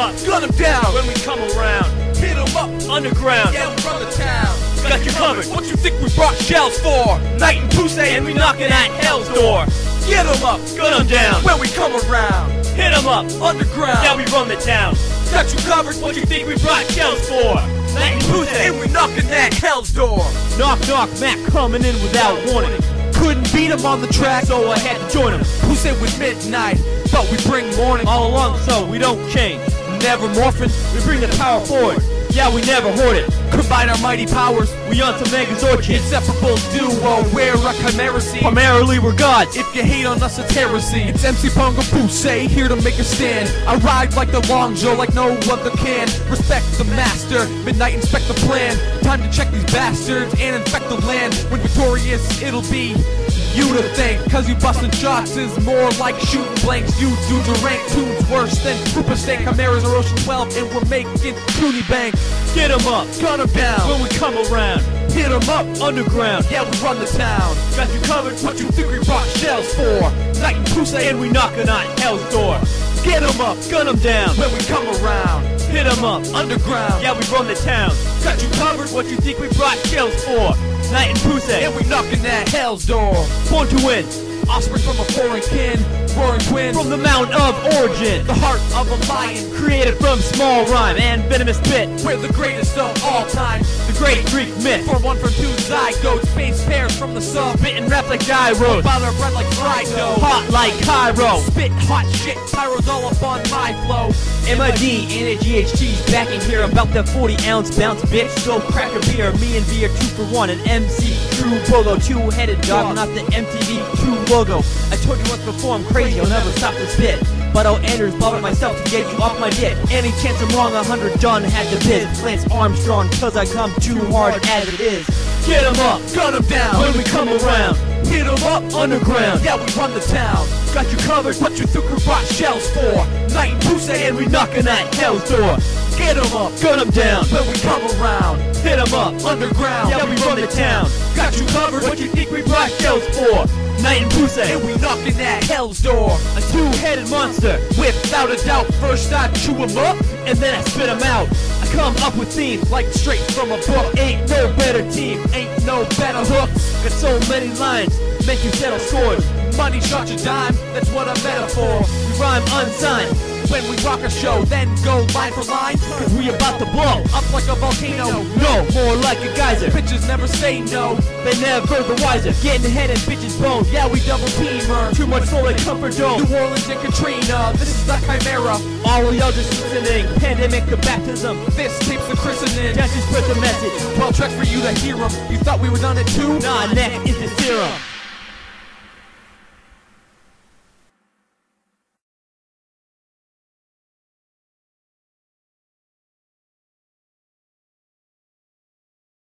up, gun them down when we come around. Hit them up underground, yeah, we're from the town. Got you covered, what you think we brought shells for? Night and Puse and we knocking at hell's door. Get them up, gun them down when we come around. Hit them up underground, yeah, we run the town. Got you covered, what you think we brought shells for? Night and Puse and we knocking at hell's door. Knock knock, Mac coming in without warning. Couldn't beat him on the track, so I had to join him. Puse with midnight, but we bring morning. All along, so we don't change. Never morphing, we bring the power forward. Yeah, we never hoard it. Combine our mighty powers, we on to Megazord. Inseparable duo, we're a chimera. Primarily we're gods, if you hate on us it's heresy. It's MC Pongo Puse, here to make a stand. I ride like the Longsjo, like no other can. Respect the master, midnight inspect the plan. Time to check these bastards and infect the land. When victorious, it'll be you to thank. Cause you busting shots is more like shooting blanks. You do to rank tunes worse than Hoobastank. Chimera's are Ocean 12 and we're making Clooney Bank. Get 'em up, gun 'em down when we come around. Hit 'em up underground, yeah, we run the town. Got you covered, what you think we brought shells for? Night and Puse and we knockin' on hell's door. Get 'em up, gun 'em down when we come around. Hit 'em up underground, yeah, we run the town. Got you covered, what you think we brought shells for? Night and Puse, and we knocking at hell's door. Born to win, offspring from a foreign kin. Roaring twins from the mountain of origin. The heart of a lion, created from small rhyme and venomous bit. We're the greatest of all time, the great Greek myth. For one from two zygotes, space pairs from the sub. Bitten wrapped like gyros, about our bread like fried dough. Hot like Cairo, spit hot shit, pyro's all up on my flow. MID and a GHT's back in here. About that 40-ounce bounce, bitch. So crack a beer, me and V are 2 for 1. An MC true polo, two-headed dog, not the MTV 2 logo. I told you once before, I'm crazy, I'll never stop this bit. But I'll Anders Bobbit myself to get you off my dick. Any chance I'm wrong, 100 done had the biz. Lance Armstrong, cause I come too hard as it is. Get 'em up, gun 'em down when we come around. Hit 'em up underground, yeah, we run the town. Got you covered, what you think we brought shells for? Night and Puse and we knocking at hell's door. Get 'em up, gun 'em down when we come around. Hit 'em up underground, yeah, we run the town. Got you covered, what you think we brought shells for? Night and Puse, and we knocking at hell's door. A two-headed monster, without a doubt. First I chew him up, and then I spit him out. I come up with themes, like straight from a book. Ain't no better team, ain't no better hooks. Got so many lines, make you settle scores. Money shot your dime, that's what I'm metaphor. We rhyme unsigned when we rock a show, then go line for line, cause we about to blow up like a volcano. No, more like a geyser. Bitches never say no, they never the wiser. Getting head and bitches bone, yeah, we double team her. Too much for a comfort zone. New Orleans and Katrina, this is the Chimera. All of y'all just listening, pandemic to baptism. This tape's the christening, just spread the message. 12 tracks for you to hear 'em. You thought we were done at 2? Nah, neck is the serum.